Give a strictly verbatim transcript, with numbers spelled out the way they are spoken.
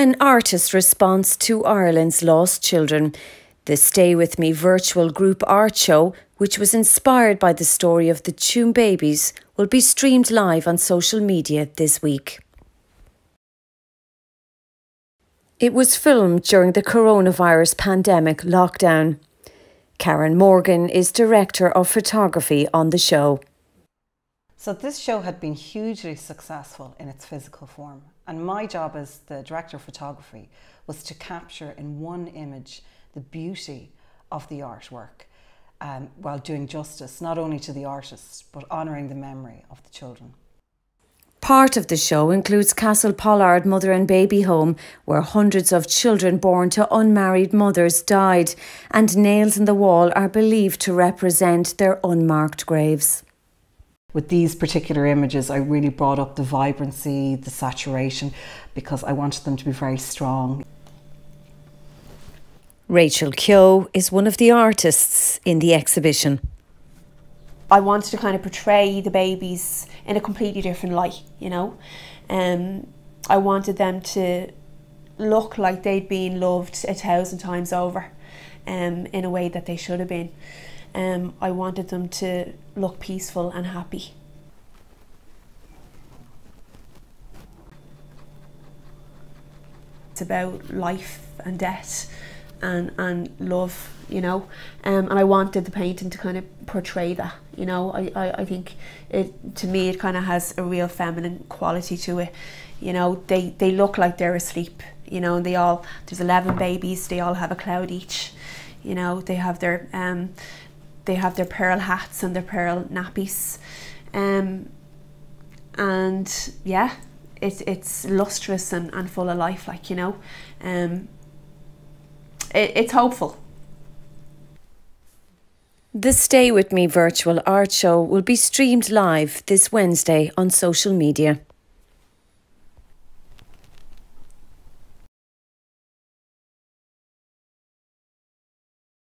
An artist response to Ireland's lost children. The Stay With Me virtual group art show, which was inspired by the story of the Tuam babies, will be streamed live on social media this week. It was filmed during the coronavirus pandemic lockdown. Karen Morgan is director of photography on the show. So this show had been hugely successful in its physical form, and my job as the director of photography was to capture in one image the beauty of the artwork um, while doing justice not only to the artist but honouring the memory of the children. Part of the show includes Castle Pollard Mother and Baby Home, where hundreds of children born to unmarried mothers died, and nails in the wall are believed to represent their unmarked graves. With these particular images, I really brought up the vibrancy, the saturation, because I wanted them to be very strong. Rachael Keogh is one of the artists in the exhibition. I wanted to kind of portray the babies in a completely different light, you know. Um, I wanted them to look like they'd been loved a thousand times over um, in a way that they should have been. Um, I wanted them to look peaceful and happy. It's about life and death. And, and love, you know, um, and I wanted the painting to kind of portray that, you know. I, I, I think it, to me it kind of has a real feminine quality to it, you know. They, they look like they're asleep, you know, and they all, there's eleven babies, they all have a cloud each, you know. They have their, um, they have their pearl hats and their pearl nappies, um, and yeah, it, it's lustrous and, and full of life, like, you know. Um, It's hopeful. The Stay With Me virtual art show will be streamed live this Wednesday on social media.